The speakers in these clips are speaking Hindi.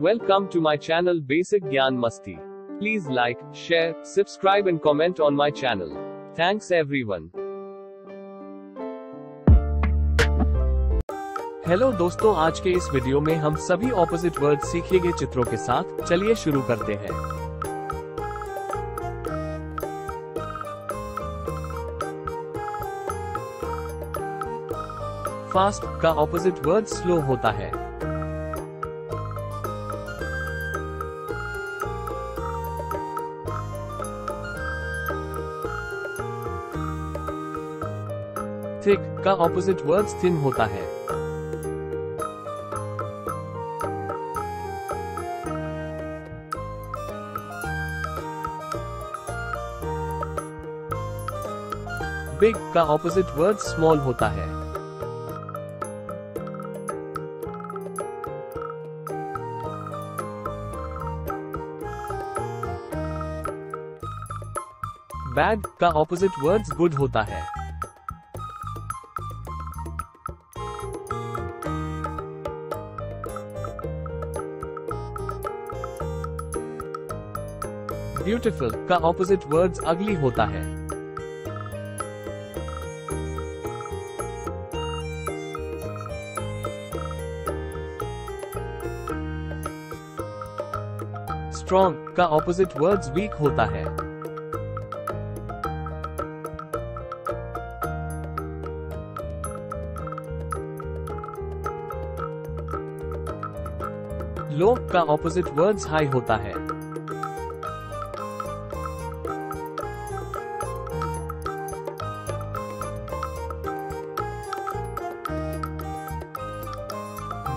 Welcome to my channel Basic Gyan Masti. Please like, share, subscribe and comment on my channel. Thanks everyone. Hello दोस्तों, आज के इस वीडियो में हम सभी ऑपोजिट वर्ड सीखेंगे चित्रों के साथ। चलिए शुरू करते हैं। फास्ट का ऑपोजिट वर्ड स्लो होता है। थिक का ऑपोजिट वर्ड थिन होता है। बिग का ऑपोजिट वर्ड स्मॉल होता है। बैड का ऑपोजिट वर्ड गुड होता है। ब्यूटीफुल का ऑपोजिट वर्ड अगली होता है। स्ट्रॉन्ग का ऑपोजिट वर्ड वीक होता है। लो का ऑपोजिट वर्ड हाई होता है।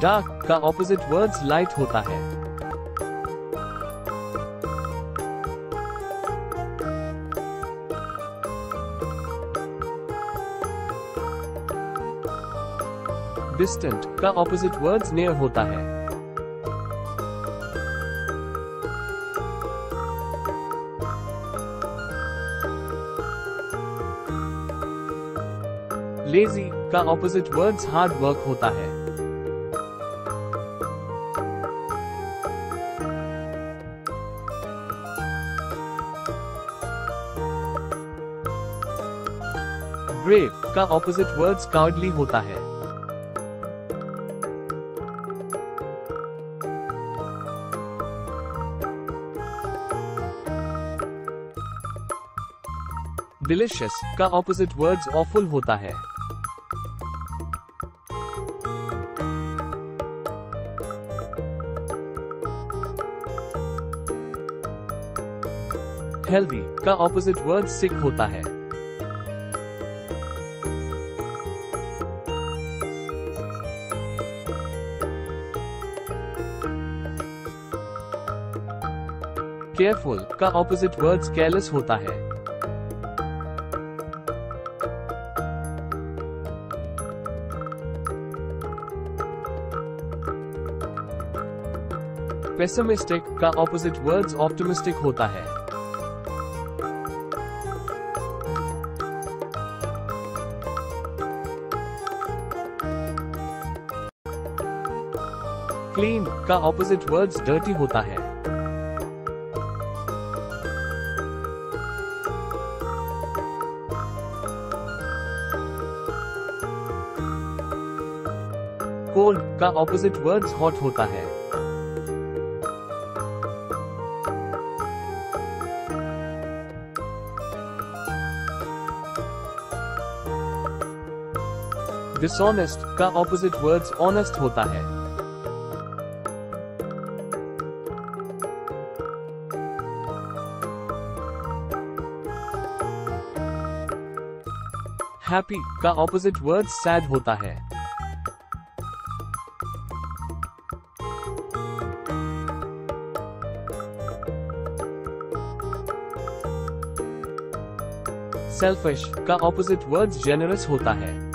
डार्क का ऑपोजिट वर्ड्स लाइट होता है। डिस्टेंट का ऑपोजिट वर्ड्स नियर होता है। लेजी का ऑपोजिट वर्ड्स हार्ड वर्क होता है। ब्रेव का ऑपोजिट वर्ड्स काउडली होता है। डिलिशियस का ऑपोजिट वर्ड्स ऑफुल होता है। हेल्दी का ऑपोजिट वर्ड सिक होता है। केयरफुल का ऑपोजिट वर्ड्स केयरलेस होता है। पेसिमिस्टिक का ऑपोजिट वर्ड्स ऑप्टिमिस्टिक होता है। क्लीन का ऑपोजिट वर्ड्स डर्टी होता है। कोल्ड का ऑपोजिट वर्ड्स हॉट होता है। डिसऑनेस्ट का ऑपोजिट वर्ड्स ऑनेस्ट होता है। हैप्पी का ऑपोजिट वर्ड्स सैड होता है। सेल्फिश का ऑपोजिट वर्ड्स जेनरस होता है।